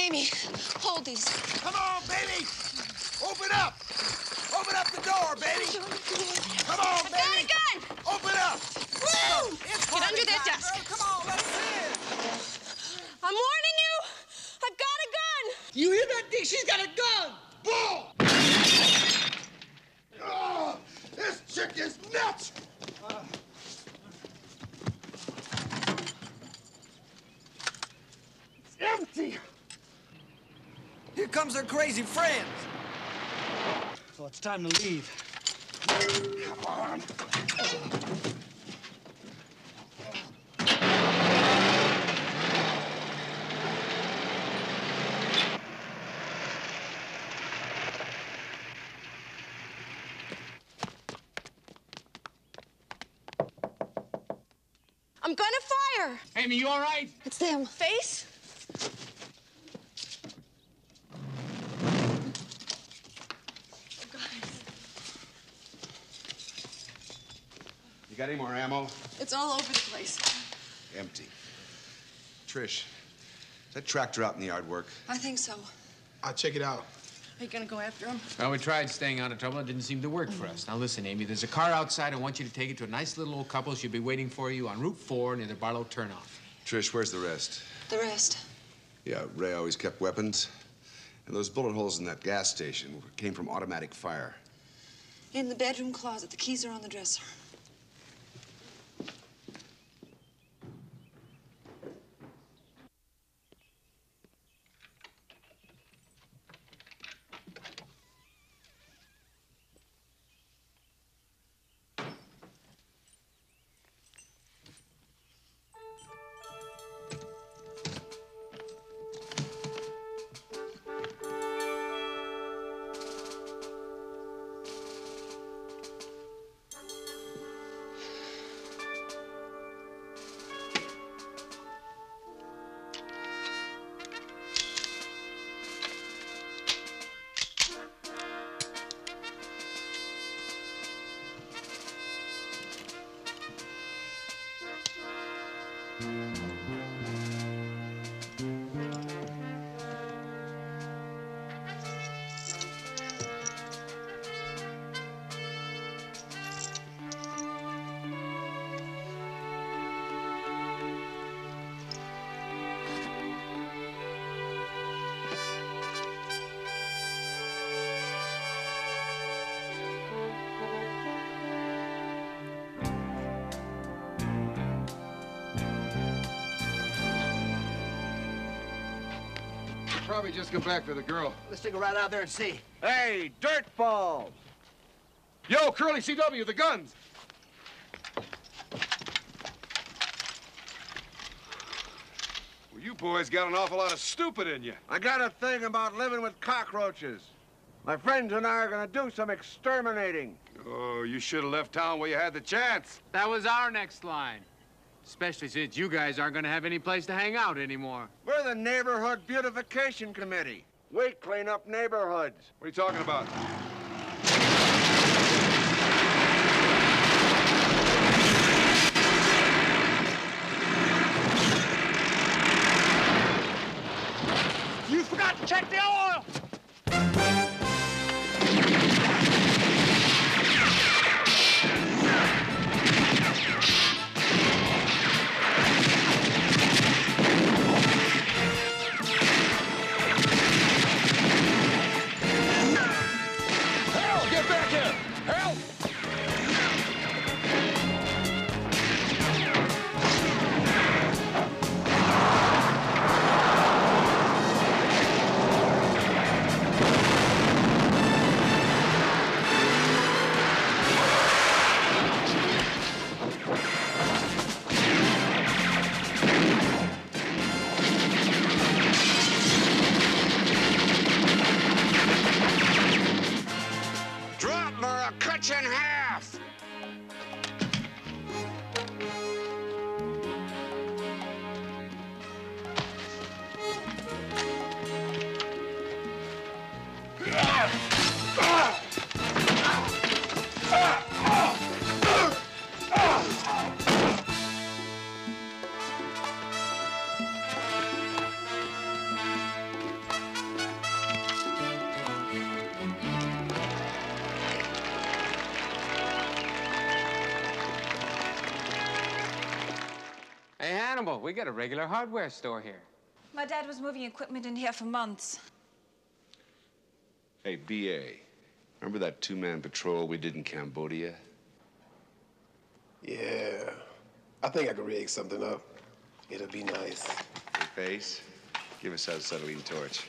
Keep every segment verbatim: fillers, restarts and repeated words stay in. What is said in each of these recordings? Amy, hold these. Come on, baby! Open up! Open up the door, baby! Come on, I've baby! Got a gun! Open up! Woo! It's Get under that time, desk. Girl. Come on, let's see it. I'm warning you! I've got a gun! You hear that thing? She's got a gun! Boom! Oh, this chick is nuts! Uh. It's empty! Here comes her crazy friends. So it's time to leave. Come on. I'm gonna fire. Amy, you all right? It's them. Face? Got any more ammo? It's all over the place. Empty. Trish, is that tractor out in the yard work? I think so. I'll check it out. Are you gonna go after him? Well, we tried staying out of trouble. It didn't seem to work mm-hmm. for us. Now listen, Amy, there's a car outside. I want you to take it to a nice little old couple. She'll be waiting for you on Route four near the Barlow turnoff. Trish, where's the rest? The rest? Yeah, Ray always kept weapons. And those bullet holes in that gas station came from automatic fire. In the bedroom closet. The keys are on the dresser. Probably just go back for the girl. Let's take a ride out there and see. Hey, dirtball! Yo, Curly C W, the guns! Well, you boys got an awful lot of stupid in you. I got a thing about living with cockroaches. My friends and I are gonna do some exterminating. Oh, you should have left town where you had the chance. That was our next line. Especially since you guys aren't going to have any place to hang out anymore. We're the Neighborhood Beautification Committee. We clean up neighborhoods. What are you talking about? You forgot to check the oil! We got a regular hardware store here. My dad was moving equipment in here for months. Hey, B A, remember that two-man patrol we did in Cambodia? Yeah. I think I could rig something up. It'll be nice. Hey, Face, give us that acetylene torch.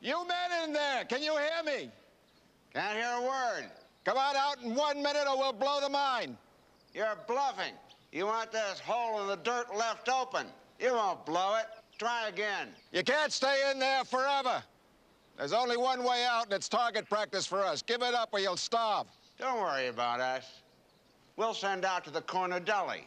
You men in there, can you hear me? Can't hear a word. Come on out in one minute or we'll blow the mine. You're bluffing. You want this hole in the dirt left open. You won't blow it. Try again. You can't stay in there forever. There's only one way out, and it's target practice for us. Give it up or you'll starve. Don't worry about us. We'll send out to the corner deli.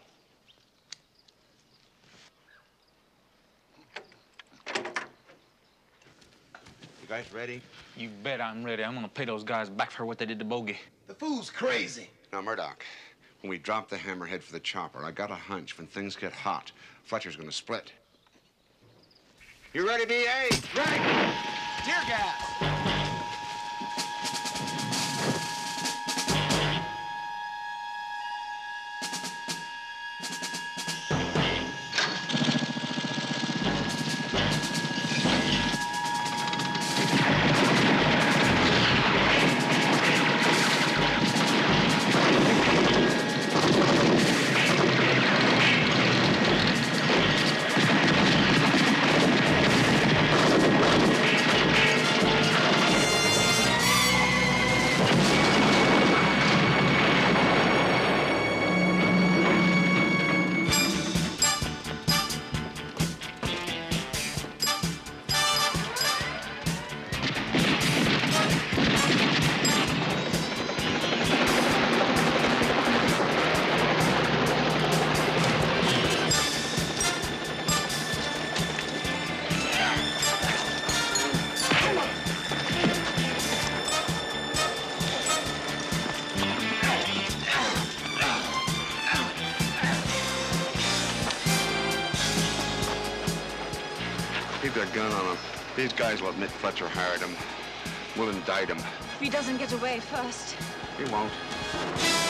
You guys ready? You bet I'm ready. I'm gonna pay those guys back for what they did to Bogey. The fool's crazy. Now, Murdoch, when we drop the hammerhead for the chopper, I got a hunch when things get hot, Fletcher's gonna split. You ready, B A? Ready! Tear gas! These guys will admit Fletcher hired him. We'll indict him. If he doesn't get away first. He won't.